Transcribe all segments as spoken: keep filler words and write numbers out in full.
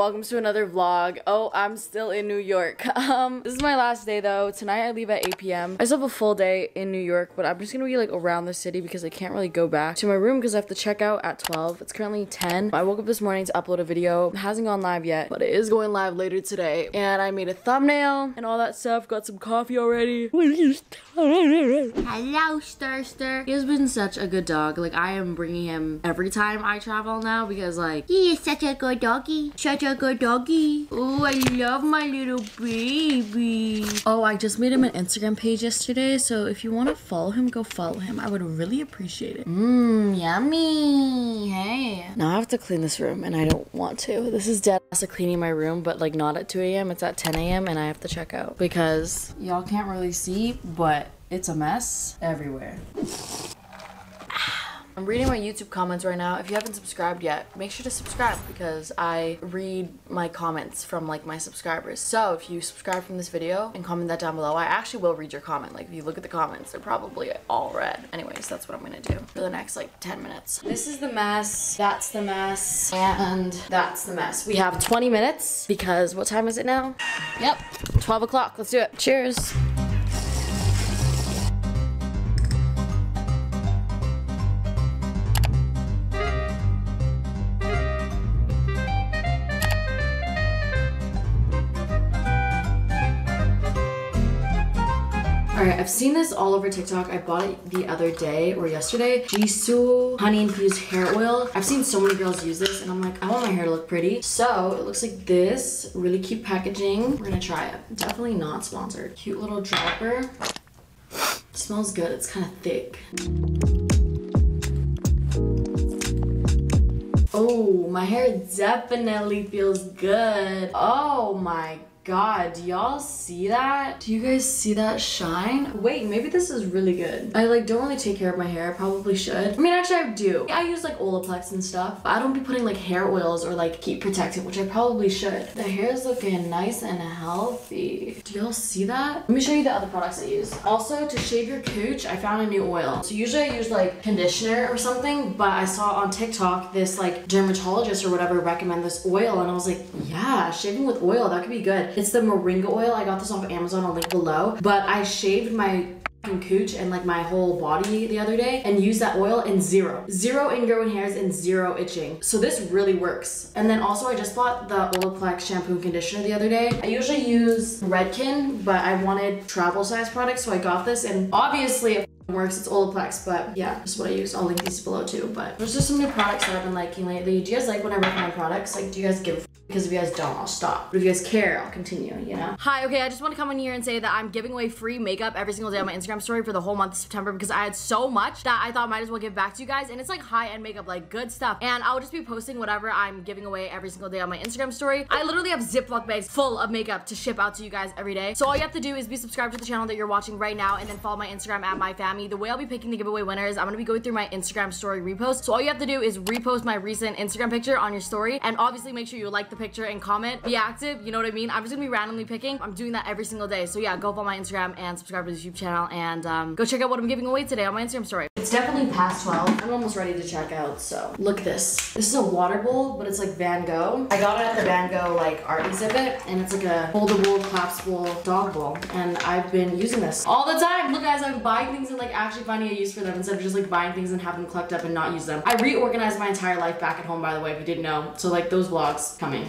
welcome to another vlog. Oh, I'm still in New York. Um, this is my last day though. Tonight I leave at eight p m I still have a full day in New York, but I'm just gonna be like around the city because I can't really go back to my room because I have to check out at twelve. It's currently ten. I woke up this morning to upload a video. It hasn't gone live yet, but it is going live later today. And I made a thumbnail and all that stuff. Got some coffee already. Hello, Stirster. He has been such a good dog. Like, I am bringing him every time I travel now because like, he is such a good dog. Such a good doggy. Oh, I love my little baby. Oh, I just made him an Instagram page yesterday, so if you want to follow him, go follow him. I would really appreciate it. Mmm, yummy. Hey. Now I have to clean this room, and I don't want to. This is dead ass of cleaning my room, but like not at two a m It's at ten a m and I have to check out because y'all can't really see, but it's a mess everywhere. I'm reading my YouTube comments right now. If you haven't subscribed yet, make sure to subscribe because I read my comments from like my subscribers. So if you subscribe from this video and comment that down below, I actually will read your comment. Like if you look at the comments, they're probably all read. Anyways, that's what I'm gonna do for the next like ten minutes. This is the mess, that's the mess, and that's the mess. We have twenty minutes because what time is it now? Yep, twelve o'clock, let's do it. Cheers. Alright, I've seen this all over TikTok. I bought it the other day or yesterday. Jisoo honey infused hair oil. I've seen so many girls use this and I'm like, I want my hair to look pretty. So it looks like this. Really cute packaging. We're gonna try it. Definitely not sponsored. Cute little dropper. It smells good. It's kind of thick. Oh, my hair definitely feels good. Oh my god. God, do y'all see that? Do you guys see that shine? Wait, maybe this is really good. I like don't really take care of my hair. I probably should. I mean, actually I do. I use like Olaplex and stuff. I don't be putting like hair oils or like heat protectant, which I probably should. The hair is looking nice and healthy. Do y'all see that? Let me show you the other products I use. Also, to shave your cooch, I found a new oil. So usually I use like conditioner or something, but I saw on TikTok this like dermatologist or whatever recommend this oil and I was like, yeah, shaving with oil, that could be good. It's the moringa oil. I got this off Amazon, I'll link below. But I shaved my fucking cooch and like my whole body the other day and used that oil and zero. Zero ingrowing hairs and zero itching. So this really works. And then also I just bought the Olaplex shampoo and conditioner the other day. I usually use Redken, but I wanted travel size products, so I got this and obviously it works. It's Olaplex, but yeah, that's what I used. I'll link these below too, but there's just some new products that I've been liking lately. Do you guys like when I recommend products? Like, do you guys give a f? Because if you guys don't, I'll stop. But if you guys care, I'll continue, you know? Hi, okay, I just want to come in here and say that I'm giving away free makeup every single day on my Instagram story for the whole month of September because I had so much that I thought I might as well give back to you guys, and it's like high-end makeup, like good stuff, and I'll just be posting whatever I'm giving away every single day on my Instagram story. I literally have Ziploc bags full of makeup to ship out to you guys every day, so all you have to do is be subscribed to the channel that you're watching right now and then follow my Instagram at MaiPhammy. The way I'll be picking the giveaway winner is I'm gonna be going through my Instagram story repost. So all you have to do is repost my recent Instagram picture on your story and obviously make sure you like the picture and comment. Be active, you know what I mean? I'm just gonna be randomly picking. I'm doing that every single day. So yeah, go follow my Instagram and subscribe to the YouTube channel and um, go check out what I'm giving away today on my Instagram story. It's definitely past twelve. I'm almost ready to check out, so. Look this. This is a water bowl, but it's like Van Gogh. I got it at the Van Gogh like art exhibit and it's like a foldable, collapsible dog bowl and I've been using this all the time. Look guys, I'm buying things and like actually finding a use for them instead of just like buying things and have them clucked up and not use them. I reorganized my entire life back at home, by the way, if you didn't know. So like those vlogs coming.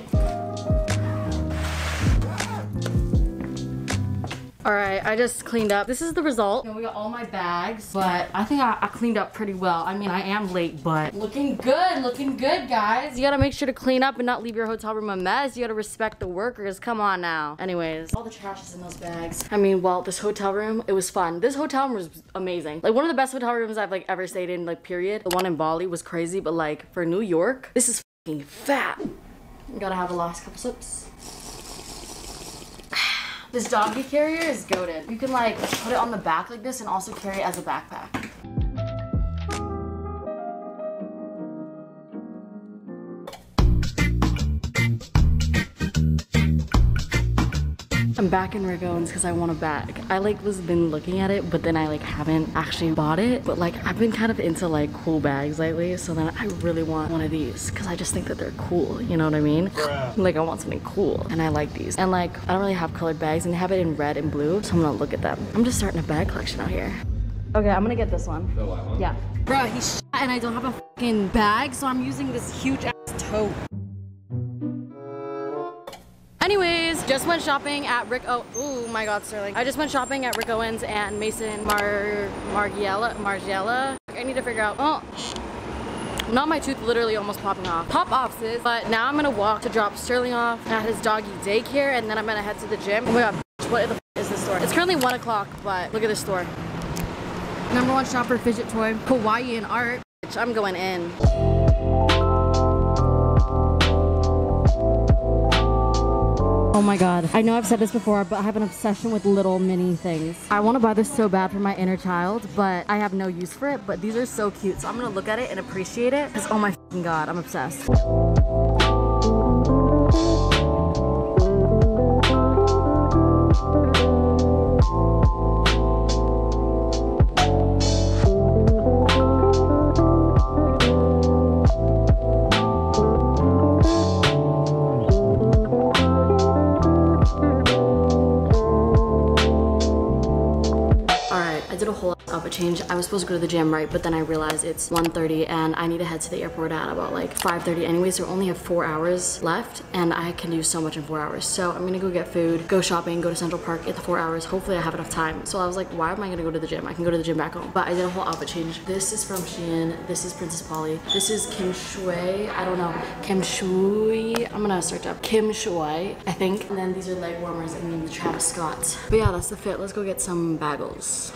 All right, I just cleaned up. This is the result. You know, we got all my bags, but I think I, I cleaned up pretty well. I mean, I am late, but looking good, looking good, guys. You gotta make sure to clean up and not leave your hotel room a mess. You gotta respect the workers, come on now. Anyways, all the trash is in those bags. I mean, well, this hotel room, it was fun. This hotel room was amazing. Like, one of the best hotel rooms I've, like, ever stayed in, like, period. The one in Bali was crazy, but, like, for New York, this is fucking fat. You gotta have the last couple sips. This doggy carrier is goated. You can like put it on the back like this and also carry it as a backpack. I'm back in Rick Owens because I want a bag. I like was been looking at it, but then I like haven't actually bought it. But like I've been kind of into like cool bags lately, so then I really want one of these because I just think that they're cool. You know what I mean? Yeah. Like I want something cool, and I like these. And like I don't really have colored bags, and they have it in red and blue, so I'm gonna look at them. I'm just starting a bag collection out here. Okay, I'm gonna get this one. The white one? Yeah. Bro, he's sh and I don't have a fucking bag, so I'm using this huge ass tote. Anyways, just went shopping at Rick O- Ooh, my God, Sterling. I just went shopping at Rick Owens and Maison Mar- Margiela, Margiela. I need to figure out, oh. Not my tooth literally almost popping off. Pop off, sis. But now I'm gonna walk to drop Sterling off at his doggy daycare, and then I'm gonna head to the gym. Oh my God, what the f is this store? It's currently one o'clock, but look at this store. Number one shop for fidget toy, Hawaiian art. Bitch, I'm going in. Oh my God. I know I've said this before, but I have an obsession with little mini things. I want to buy this so bad for my inner child, but I have no use for it. But these are so cute, so I'm going to look at it and appreciate it. Because oh my fucking God, I'm obsessed. Change. I was supposed to go to the gym, right? But then I realized it's one thirty and I need to head to the airport at about like five thirty anyway, so I only have four hours left and I can do so much in four hours. So I'm gonna go get food, go shopping, go to Central Park, get the four hours. Hopefully I have enough time. So I was like, why am I gonna go to the gym? I can go to the gym back home. But I did a whole outfit change. This is from Shein. This is Princess Polly. This is Kim Shui. I don't know. Kim Shui. I'm gonna search up Kim Shui, I think. And then these are leg warmers and then the Travis Scott's. But yeah, that's the fit. Let's go get some bagels.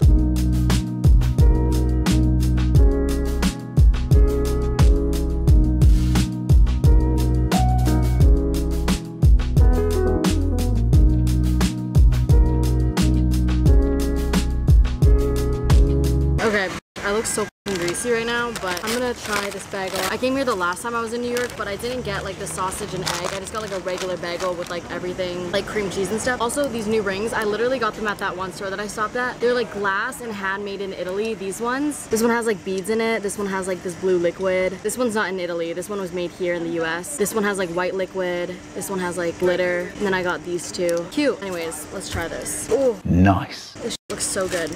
Right now, but I'm gonna try this bagel. I came here the last time I was in New York, but I didn't get like the sausage and egg. I just got like a regular bagel with like everything, like cream cheese and stuff. Also, these new rings, I literally got them at that one store that I stopped at. They're like glass and handmade in Italy, these ones. This one has like beads in it. This one has like this blue liquid. This one's not in Italy. This one was made here in the U S. This one has like white liquid. This one has like glitter. And then I got these two. Cute. Anyways, let's try this. Oh, nice. This looks so good.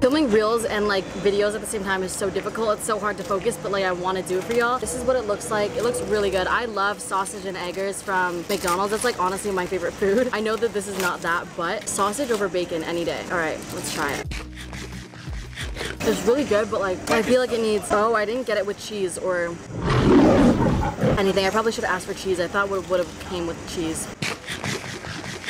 Filming reels and like videos at the same time is so difficult. It's so hard to focus, but like I want to do it for y'all. This is what it looks like. It looks really good. I love sausage and eggers from McDonald's. That's like honestly my favorite food. I know that this is not that, but sausage over bacon any day. All right, let's try it. It's really good, but like I feel like it needs, oh, I didn't get it with cheese or anything. I probably should have asked for cheese. I thought it would have came with cheese.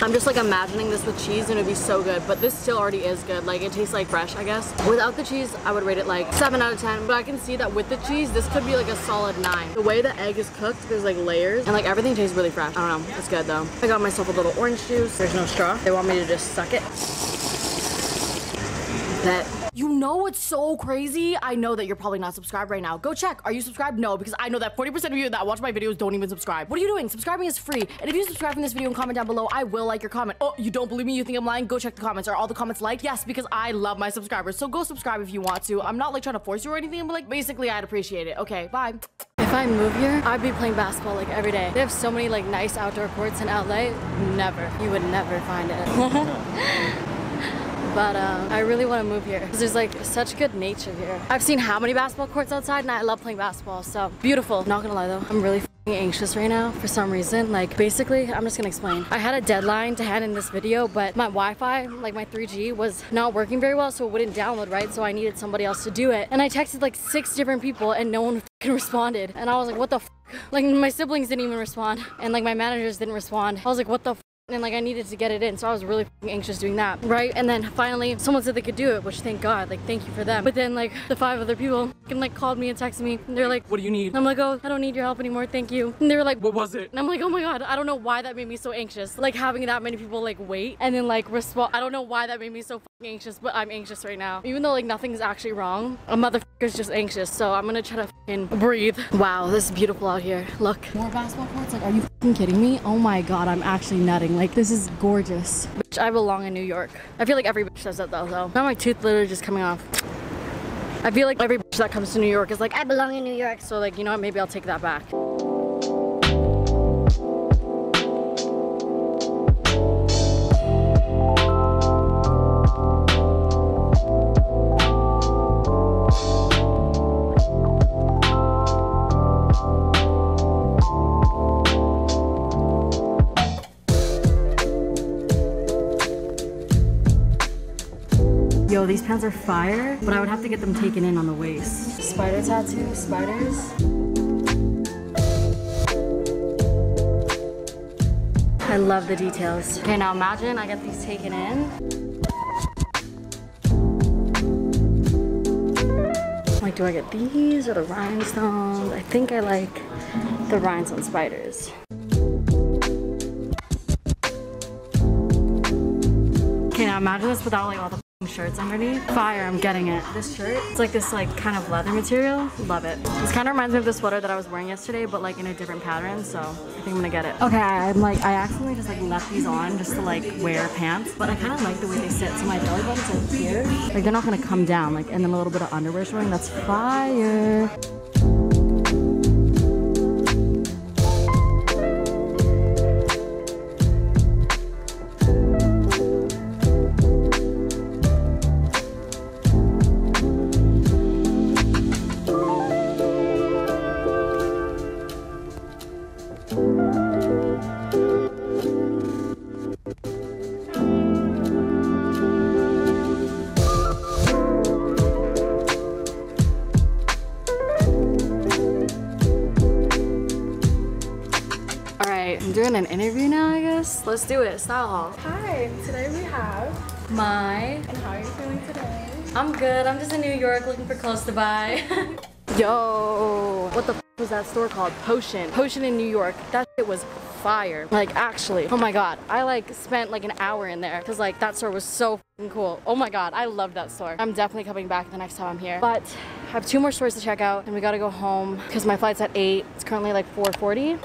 I'm just like imagining this with cheese and it'd be so good, but this still already is good. Like it tastes like fresh, I guess. Without the cheese, I would rate it like seven out of ten, but I can see that with the cheese, this could be like a solid nine. The way the egg is cooked, there's like layers and like everything tastes really fresh. I don't know, it's good though. I got myself a little orange juice. There's no straw. They want me to just suck it. That. You know what's so crazy? I know that you're probably not subscribed right now. Go check. Are you subscribed? No, because I know that forty percent of you that watch my videos don't even subscribe. What are you doing? Subscribing is free. And if you subscribe from this video and comment down below, I will like your comment. Oh, you don't believe me? You think I'm lying? Go check the comments. Are all the comments liked? Yes, because I love my subscribers. So go subscribe if you want to. I'm not like trying to force you or anything, but like basically I'd appreciate it. Okay, bye. If I move here, I'd be playing basketball like every day. They have so many like nice outdoor courts in L A. Never. You would never find it. But um, I really want to move here because there's like such good nature here. I've seen how many basketball courts outside and I love playing basketball, so beautiful. Not gonna lie though, I'm really f***ing anxious right now for some reason. Like basically, I'm just gonna explain. I had a deadline to hand in this video, but my Wi-Fi, like my three G was not working very well, so it wouldn't download, right? So I needed somebody else to do it. And I texted like six different people and no one f***ing responded. And I was like, what the f***? Like my siblings didn't even respond and like my managers didn't respond. I was like, what the f***? And like I needed to get it in, so I was really anxious doing that, right? And then finally someone said they could do it, which thank God, like thank you for them. But then like the five other people and like called me and texted me and they're like, what do you need? And I'm like, oh, I don't need your help anymore, thank you. And they were like, what was it? And I'm like, oh my God, I don't know why that made me so anxious, like having that many people like wait and then like respond. I don't know why that made me so I'm anxious, but I'm anxious right now. Even though like nothing's actually wrong, a motherfucker's just anxious. So I'm gonna try to fucking breathe. Wow, this is beautiful out here. Look. More basketball courts? Like, are you fucking kidding me? Oh my god, I'm actually nutting. Like, this is gorgeous. Bitch, I belong in New York. I feel like every bitch says that though, though. Now my tooth literally just coming off. I feel like every bitch that comes to New York is like, I belong in New York. So like, you know what? Maybe I'll take that back. Yo, these pants are fire, but I would have to get them taken in on the waist. Spider tattoo, spiders. I love the details. Okay, now imagine I get these taken in. Like, do I get these or the rhinestones? I think I like the rhinestone spiders. Okay, now imagine this without like all the shirts underneath. Fire, I'm getting it. This shirt, it's like this like kind of leather material. Love it. This kind of reminds me of the sweater that I was wearing yesterday, but like in a different pattern, so I think I'm gonna get it. Okay, I'm like, I accidentally just like left these on just to like wear pants, but I kind of like the way they sit, so my belly button's like here. Like they're not gonna come down, like, and then a little bit of underwear showing, that's fire. Doing an interview now, I guess. Let's do it. Style haul. Hi. Today we have Mai. And how are you feeling today? I'm good. I'm just in New York looking for clothes to buy. Yo, what the f was that store called? Potion. Potion in New York. That shit was fire. Like actually. Oh my god. I like spent like an hour in there because like that store was so f cool. Oh my god. I love that store. I'm definitely coming back the next time I'm here. But I have two more stores to check out and we gotta go home because my flight's at eight. It's currently like four forty.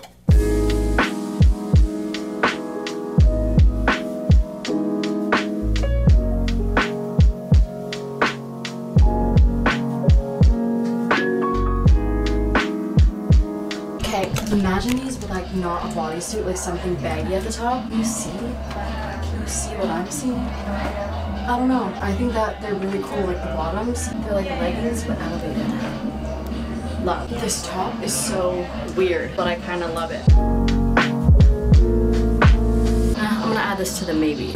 Imagine these with like not a bodysuit, like something baggy at the top. You see? Can you see what I'm seeing? I don't know. I think that they're really cool, like the bottoms. They're like leggings but elevated. Love. This top is so weird, but I kind of love it. I'm gonna add this to the maybe.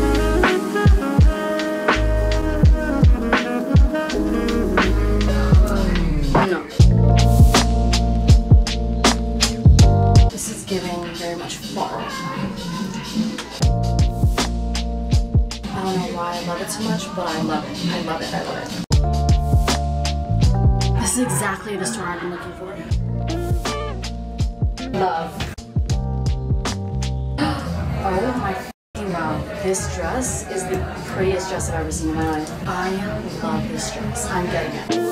So much, but I love it. I love it. I love it. This is exactly the store I've been looking for. Love. Oh my f***ing wow. This dress is the prettiest dress I've ever seen in my life. I love this dress. I'm getting it.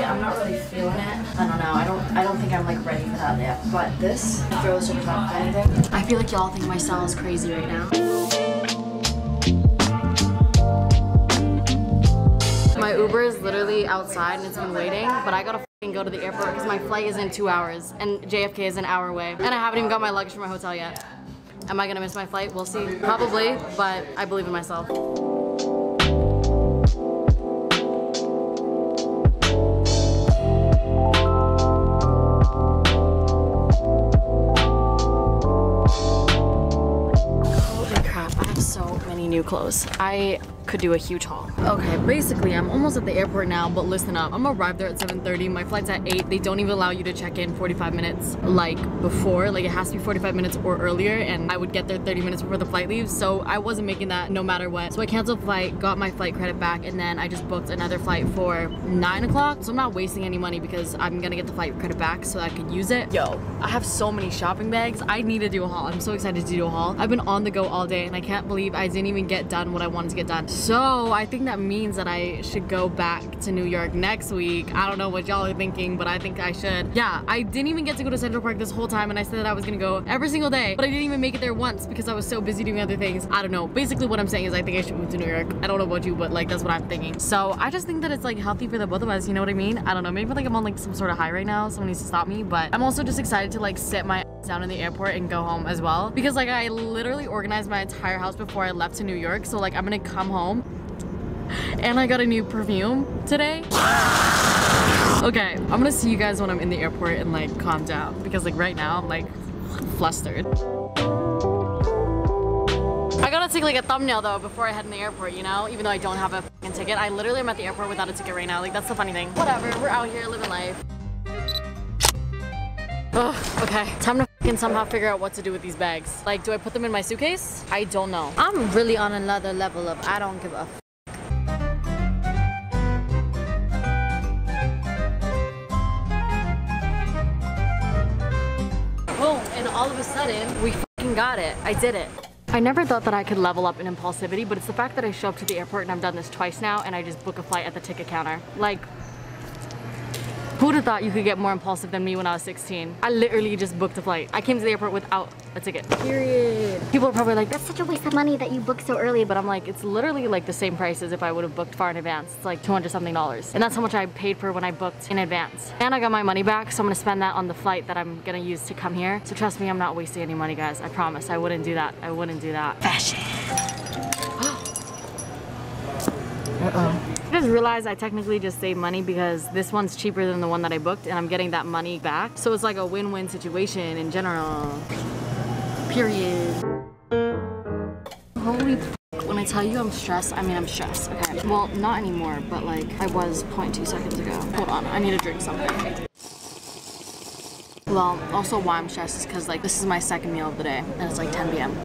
I'm not really feeling it. I don't know. I don't I don't think I'm like ready for that yet. But this throws over top anything. I feel like y'all think my style is crazy right now. My Uber is literally outside and it's been waiting, but I gotta f***ing go to the airport because my flight is in two hours and J F K is an hour away. And I haven't even got my luggage from my hotel yet. Am I gonna miss my flight? We'll see. Probably, but I believe in myself. New clothes. I could do a huge haul. Okay, basically, I'm almost at the airport now, but listen up. I'm arrived there at seven thirty. My flight's at eight. They don't even allow you to check in forty-five minutes like before. Like, it has to be forty-five minutes or earlier, and I would get there thirty minutes before the flight leaves, so I wasn't making that no matter what. So I canceled flight, got my flight credit back, and then I just booked another flight for nine o'clock. So I'm not wasting any money because I'm gonna get the flight credit back so that I could use it. Yo, I have so many shopping bags. I need to do a haul. I'm so excited to do a haul. I've been on the go all day, and I can't believe I didn't even get done what I wanted to get done. So I think that means that I should go back to New York next week. I don't know what y'all are thinking, but I think I should. Yeah, I didn't even get to go to Central Park this whole time, and I said that I was gonna go every single day, but I didn't even make it there once because I was so busy doing other things. I don't know. Basically what I'm saying is I think I should move to New York. I don't know about you, but like that's what I'm thinking. So I just think that it's like healthy for the both of us, you know what I mean? I don't know, maybe like I'm on like some sort of high right now, someone needs to stop me, but I'm also just excited to like sit my ass down in the airport and go home as well, because like I literally organized my entire house before I left to New York, so like I'm gonna come home and I got a new perfume today. Okay, I'm gonna see you guys when I'm in the airport and like calm down, because like right now I'm like flustered. I gotta take like a thumbnail though before I head in the airport, you know? Even though I don't have a f***ing ticket. I literally am at the airport without a ticket right now. Like, that's the funny thing. Whatever, we're out here living life. Ugh, okay. Time to f***ing somehow figure out what to do with these bags. Like, do I put them in my suitcase? I don't know. I'm really on another level of I don't give a f***. Boom, and all of a sudden, we f***ing got it. I did it. I never thought that I could level up in impulsivity, but it's the fact that I show up to the airport, and I've done this twice now, and I just book a flight at the ticket counter. Like, who would have thought you could get more impulsive than me when I was sixteen? I literally just booked a flight. I came to the airport without a ticket. Period. People are probably like, that's such a waste of money that you booked so early, but I'm like, it's literally like the same price as if I would have booked far in advance. It's like two hundred something dollars. And that's how much I paid for when I booked in advance. And I got my money back, so I'm gonna spend that on the flight that I'm gonna use to come here. So trust me, I'm not wasting any money, guys. I promise. I wouldn't do that. I wouldn't do that. Fashion. Uh-oh. I just realized I technically just saved money because this one's cheaper than the one that I booked, and I'm getting that money back. So it's like a win-win situation in general. Period. Holy f***. When I tell you I'm stressed, I mean I'm stressed, okay? Well, not anymore, but like I was zero point two seconds ago. Hold on, I need to drink something. Well, also why I'm stressed is because like this is my second meal of the day, and it's like ten p m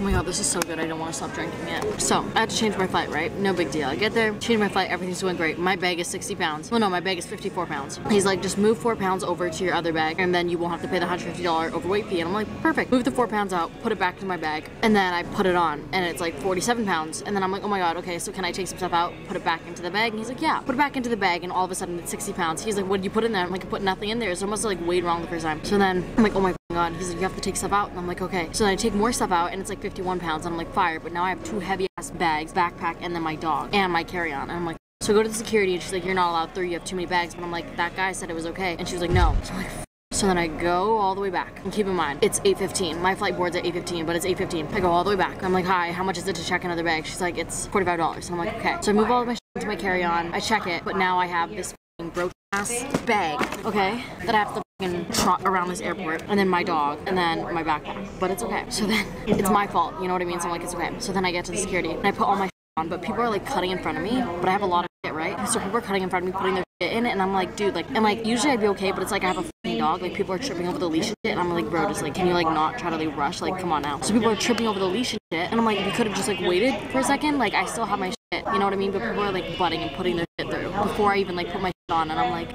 Oh my god, this is so good. I don't want to stop drinking yet. So, I had to change my flight, right? No big deal. I get there, change my flight, everything's going great. My bag is sixty pounds. Well, no, my bag is fifty-four pounds. He's like, just move four pounds over to your other bag, and then you won't have to pay the one hundred fifty dollar overweight fee. And I'm like, perfect. Move the four pounds out, put it back to my bag, and then I put it on, and it's like forty-seven pounds. And then I'm like, oh my god, okay, so can I take some stuff out, put it back into the bag? And he's like, yeah. Put it back into the bag, and all of a sudden it's sixty pounds. He's like, what did you put in there? I'm like, I put nothing in there. It's almost like weighed wrong the first time. So then I'm like, oh my god. He's like, you have to take stuff out. And I'm like, okay. So then I take more stuff out, and it's like fifty-one pounds, and I'm like, fire, but now I have two heavy ass bags, backpack, and then my dog and my carry-on. And I'm like, so I go to the security, and she's like, you're not allowed three, you have too many bags. But I'm like, that guy said it was okay, and she was like, no. So I'm like, f. So then I go all the way back, and keep in mind, it's eight fifteen. My flight board's at eight fifteen, but it's eight fifteen. I go all the way back. I'm like, hi, how much is it to check another bag? She's like, it's forty-five dollars. So I'm like, okay. So I move all of my shit into my carry-on, I check it, but now I have this broke ass bag, okay, that I have to and trot around this airport, and then my dog, and then my backpack, but it's okay. So then it's my fault, you know what I mean? So I'm like, it's okay. So then I get to the security, and I put all my shit on, but people are like cutting in front of me, but I have a lot of shit, right? So people are cutting in front of me, putting their shit in it, and I'm like, dude, like, and like usually I'd be okay, but it's like I have a fucking dog, like people are tripping over the leash and shit, and I'm like, bro, just like, can you like not try to like rush, like come on now. So people are tripping over the leash and shit, and I'm like, we could have just like waited for a second, like I still have my shit, you know what I mean? But people are like butting and putting their shit through before I even like put my shit on, and I'm like,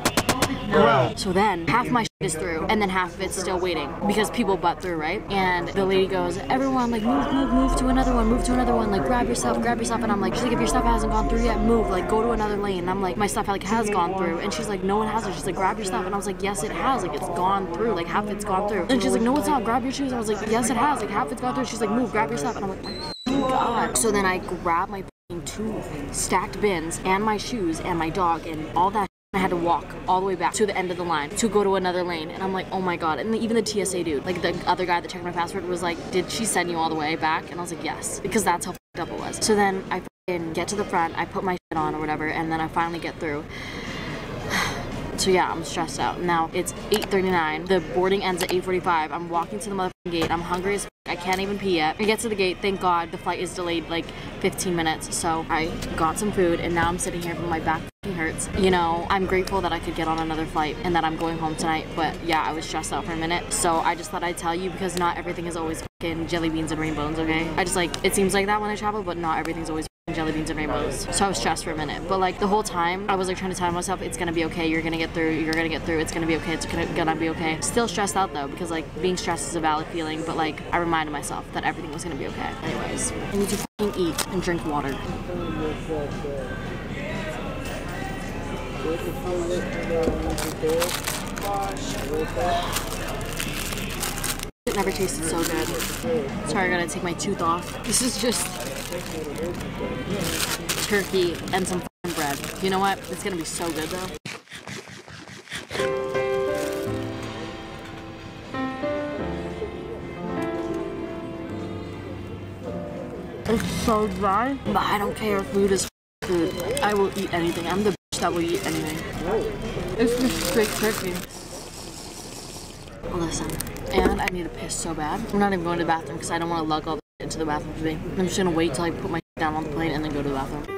no. So then half my shit is through, and then half of it's still waiting because people butt through, right? And the lady goes, everyone like move, move, move to another one, move to another one, like grab yourself, grab yourself. And I'm like, she's like, if your stuff hasn't gone through yet, move, like go to another lane. And I'm like, my stuff like has gone through. And she's like, no one has it. She's like, grab your stuff. And I was like, yes, it has. Like it's gone through, like half it's gone through. And she's like, no, it's not. Grab your shoes. And I was like, yes, it has. Like half it's gone through. She's like, move, grab your stuff. And I'm like, my god. So then I grab my two stacked bins and my shoes and my dog and all that. I had to walk all the way back to the end of the line to go to another lane, and I'm like, oh my god. And the, even the T S A dude, like the other guy that checked my passport, was like, did she send you all the way back? And I was like, yes, because that's how f***ed up it was. So then I f***ing get to the front, I put my shit on or whatever, and then I finally get through So yeah, I'm stressed out. Now it's eight thirty-nine. The boarding ends at eight forty-five. I'm walking to the motherfucking gate. I'm hungry as f I can't even pee yet. I get to the gate. Thank God the flight is delayed like fifteen minutes. So I got some food and now I'm sitting here with my back hurts. You know, I'm grateful that I could get on another flight and that I'm going home tonight, but yeah, I was stressed out for a minute, so I just thought I'd tell you because not everything is always fucking jelly beans and rainbows, okay? I just like, it seems like that when I travel, but not everything's always jelly beans and rainbows. So I was stressed for a minute, but like the whole time I was like trying to tell myself it's gonna be okay, you're gonna get through, you're gonna get through, it's gonna be okay, it's gonna, gonna be okay. Still stressed out though, because like being stressed is a valid feeling, but like I reminded myself that everything was gonna be okay. Anyways, I need to fucking eat and drink water. It never tasted so good. Sorry, I gotta take my tooth off. This is just turkey and some f***ing bread. You know what? It's gonna be so good though. It's so dry, but I don't care. Food is food. I will eat anything. I'm the that will eat anything. It's just straight turkey. Listen, and I need to piss so bad. I'm not even going to the bathroom because I don't want to lug all the into the bathroom for me. I'm just gonna wait till I put my down on the plane and then go to the bathroom.